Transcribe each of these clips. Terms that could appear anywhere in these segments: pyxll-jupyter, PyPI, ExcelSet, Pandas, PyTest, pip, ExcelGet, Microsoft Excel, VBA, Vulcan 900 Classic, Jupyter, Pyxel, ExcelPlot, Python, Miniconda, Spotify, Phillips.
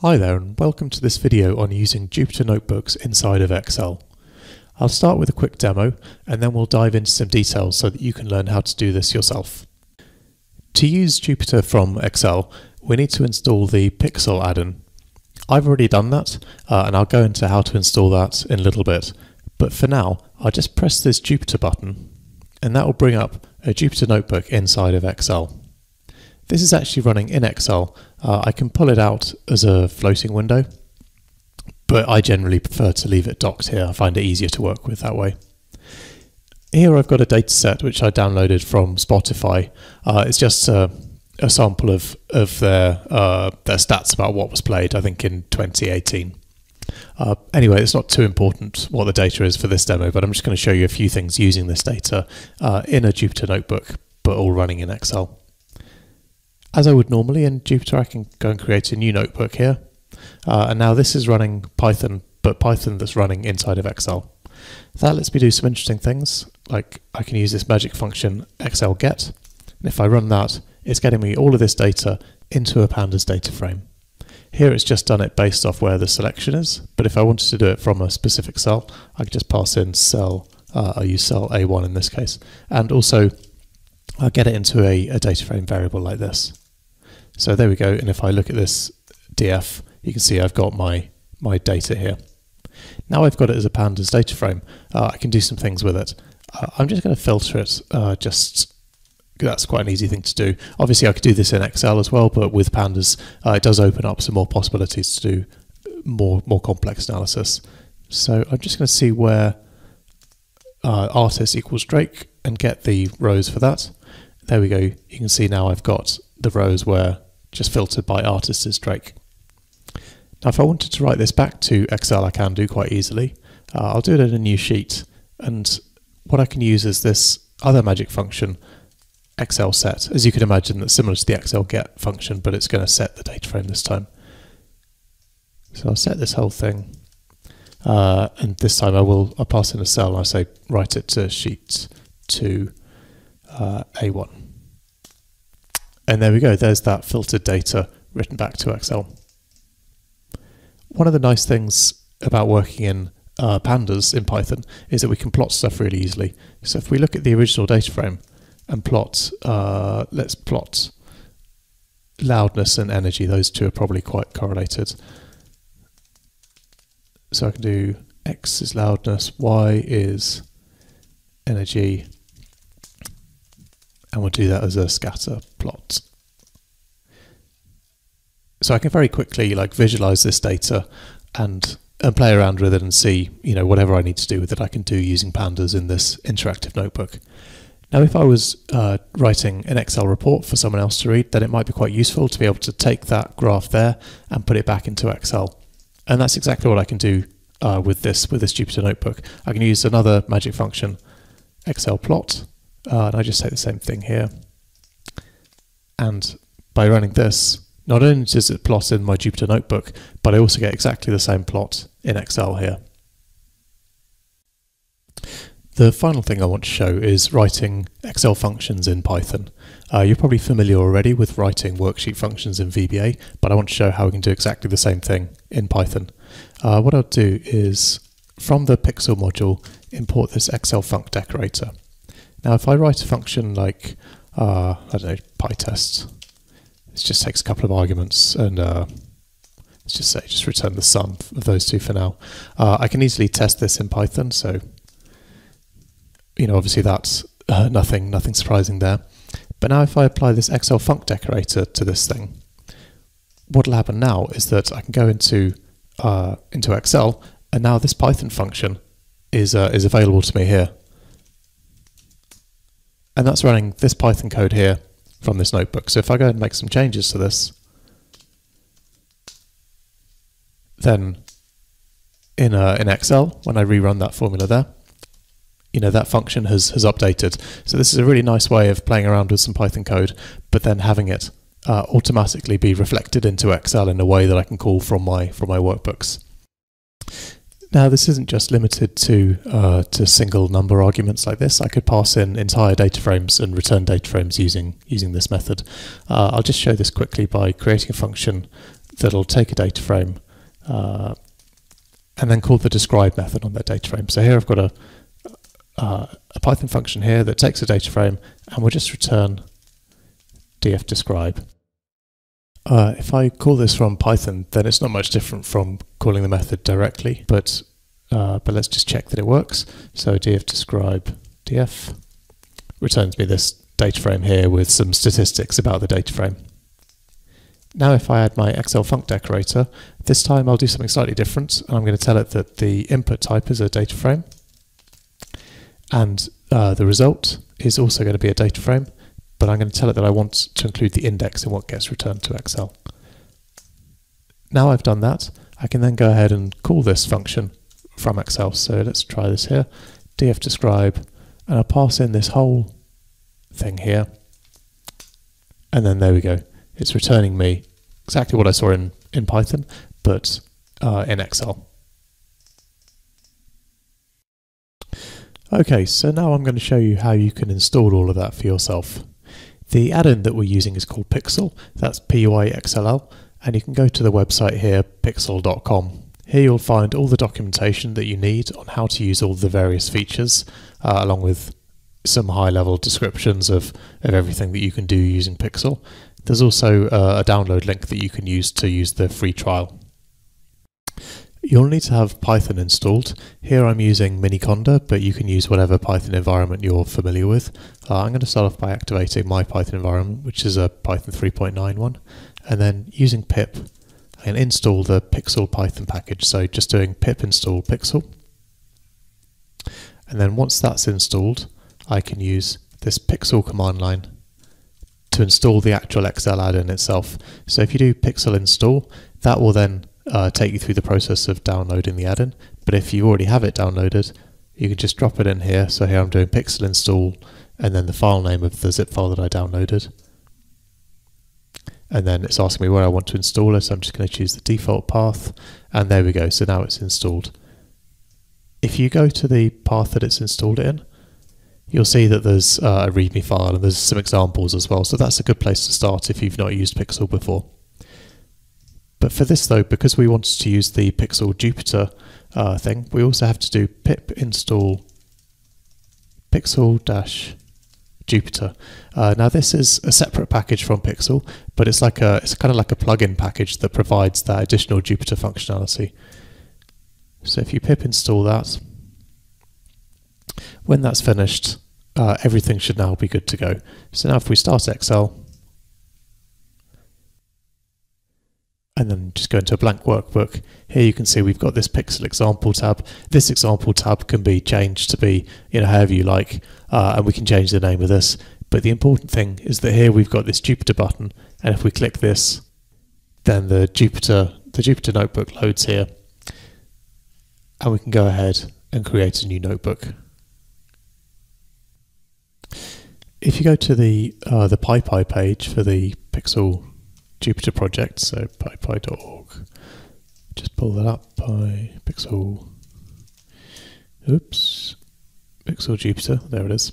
Hi there and welcome to this video on using Jupyter Notebooks inside of Excel. I'll start with a quick demo and then we'll dive into some details so that you can learn how to do this yourself. To use Jupyter from Excel, we need to install the Pixel add-in. I've already done that and I'll go into how to install that in a little bit. But for now, I'll just press this Jupyter button and that will bring up a Jupyter Notebook inside of Excel. This is actually running in Excel. I can pull it out as a floating window, but I generally prefer to leave it docked here. I find it easier to work with that way. Here I've got a data set which I downloaded from Spotify. It's just a sample of their stats about what was played, I think in 2018. Anyway, it's not too important what the data is for this demo, but I'm just going to show you a few things using this data in a Jupyter Notebook, but all running in Excel. As I would normally in Jupyter, I can go and create a new notebook here. And now this is running Python, but Python that's running inside of Excel. That lets me do some interesting things, like I can use this magic function ExcelGet. And if I run that, it's getting me all of this data into a Pandas data frame. Here it's just done it based off where the selection is, but if I wanted to do it from a specific cell, I could just pass in cell, I use cell A1 in this case, and also I'll get it into a data frame variable like this. So there we go, and if I look at this df, you can see I've got my data here. Now I've got it as a Pandas data frame, I can do some things with it. I'm just going to filter it, that's quite an easy thing to do. Obviously I could do this in Excel as well, but with Pandas it does open up some more possibilities to do more complex analysis. So I'm just going to see where artist equals Drake and get the rows for that. There we go, you can see now I've got the rows where just filtered by artist is Drake. Now if I wanted to write this back to Excel, I can do quite easily. I'll do it in a new sheet, and what I can use is this other magic function, ExcelSet. As you can imagine, that's similar to the ExcelGet function, but it's going to set the data frame this time. So I'll set this whole thing, and this time I'll pass in a cell and I say write it to sheet to A1. And there we go, there's that filtered data written back to Excel. One of the nice things about working in Pandas in Python is that we can plot stuff really easily. So if we look at the original data frame and plot, let's plot loudness and energy, those two are probably quite correlated. So I can do X is loudness, Y is energy, and we'll do that as a scatter plot. So I can very quickly visualize this data and play around with it and see, whatever I need to do with it I can do using Pandas in this interactive notebook. Now if I was writing an Excel report for someone else to read, then it might be quite useful to be able to take that graph there and put it back into Excel. And that's exactly what I can do with this Jupyter Notebook. I can use another magic function, ExcelPlot, and I just say the same thing here. And by running this, not only does it plot in my Jupyter Notebook, but I also get exactly the same plot in Excel here. The final thing I want to show is writing Excel functions in Python. You're probably familiar already with writing worksheet functions in VBA, but I want to show how we can do exactly the same thing in Python. What I'll do is, from the Pixel module, import this Excel func decorator. Now if I write a function like, I don't know, PyTest, this just takes a couple of arguments and let's just say, just return the sum of those two for now. I can easily test this in Python, so, obviously that's nothing surprising there. But now if I apply this Excel func decorator to this thing, what'll happen now is that I can go into Excel, and now this Python function is available to me here. And that's running this Python code here from this notebook. So if I go and make some changes to this, then in Excel, when I rerun that formula there, that function has updated. So this is a really nice way of playing around with some Python code, but then having it automatically be reflected into Excel in a way that I can call from my workbooks. Now this isn't just limited to single number arguments like this. I could pass in entire data frames and return data frames using this method. I'll just show this quickly by creating a function that'll take a data frame and then call the describe method on that data frame. So here I've got a Python function here that takes a data frame and will just return df describe. If I call this from Python, then it's not much different from calling the method directly, but let's just check that it works. So df describe df returns me this data frame here with some statistics about the data frame. Now if I add my Excel func decorator, this time I'll do something slightly different, and I'm going to tell it that the input type is a data frame, and the result is also going to be a data frame, but I'm going to tell it that I want to include the index in what gets returned to Excel. Now I've done that, I can then go ahead and call this function from Excel. So let's try this here, df describe, and I'll pass in this whole thing here, and then there we go. It's returning me exactly what I saw in Python, but in Excel. Okay, so now I'm going to show you how you can install all of that for yourself. The add-in that we're using is called Pyxel, that's P-Y-X-L-L, and you can go to the website here, pyxel.com. Here you'll find all the documentation that you need on how to use all the various features, along with some high-level descriptions of everything that you can do using Pyxel. There's also a download link that you can use to use the free trial. You'll need to have Python installed. Here I'm using Miniconda, but you can use whatever Python environment you're familiar with. I'm going to start off by activating my Python environment, which is a Python 3.9 one, and then using pip, I can install the Pyxel Python package. So just doing pip install Pyxel. And then once that's installed, I can use this Pyxel command line to install the actual Excel add-in itself. So if you do Pyxel install, that will then take you through the process of downloading the add-in, but if you already have it downloaded, you can just drop it in here. So here I'm doing Pyxel install and then the file name of the zip file that I downloaded, and then it's asking me where I want to install it. So I'm just going to choose the default path, and there we go. So now it's installed. If you go to the path that it's installed it in, you'll see that there's a README file and there's some examples as well, so that's a good place to start if you've not used Pyxel before. But for this though, because we wanted to use the Pyxel Jupyter thing, we also have to do pip install Pyxel-Jupyter. Now this is a separate package from Pyxel, but it's like it's kind of like a plugin package that provides that additional Jupyter functionality. So if you pip install that, when that's finished, everything should now be good to go. So now if we start Excel, and then just go into a blank workbook. Here you can see we've got this Pyxel example tab. This example tab can be changed to be, you know, however you like, and we can change the name of this. But the important thing is that here we've got this Jupyter button, and if we click this, then the Jupyter notebook loads here, and we can go ahead and create a new notebook. If you go to the PyPI page for the Pyxel Jupyter project, so pypy.org, just pull that up by Pyxel, oops, Pyxel Jupyter, there it is.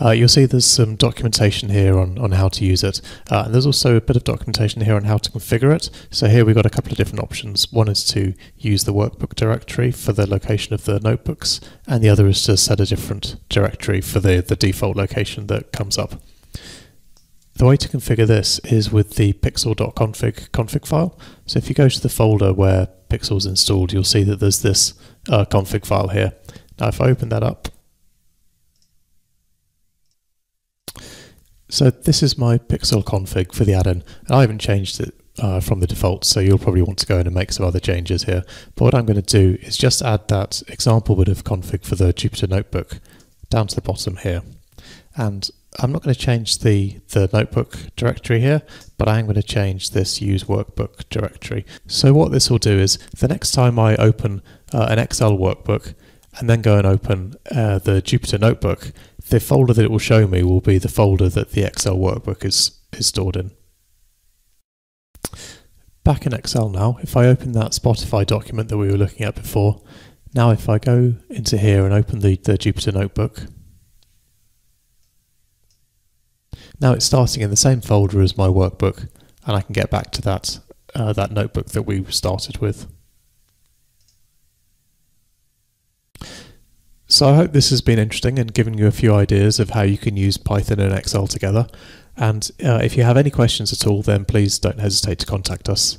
You'll see there's some documentation here on how to use it, and there's also a bit of documentation here on how to configure it. So here we've got a couple of different options. One is to use the workbook directory for the location of the notebooks, and the other is to set a different directory for the default location that comes up. The way to configure this is with the pyxel.config file. So if you go to the folder where Pyxel's installed, you'll see that there's this config file here. Now if I open that up, so this is my Pyxel config for the add-in, and I haven't changed it from the default, so you'll probably want to go in and make some other changes here. But what I'm going to do is just add that example bit of config for the Jupyter notebook down to the bottom here. And I'm not going to change the notebook directory here, but I am going to change this use workbook directory. So what this will do is the next time I open an Excel workbook and then go and open the Jupyter notebook, the folder that it will show me will be the folder that the Excel workbook is stored in. Back in Excel now, if I open that Spotify document that we were looking at before, now if I go into here and open the Jupyter notebook, now it's starting in the same folder as my workbook, and I can get back to that that notebook that we started with. So I hope this has been interesting and given you a few ideas of how you can use Python and Excel together. And if you have any questions at all, then please don't hesitate to contact us.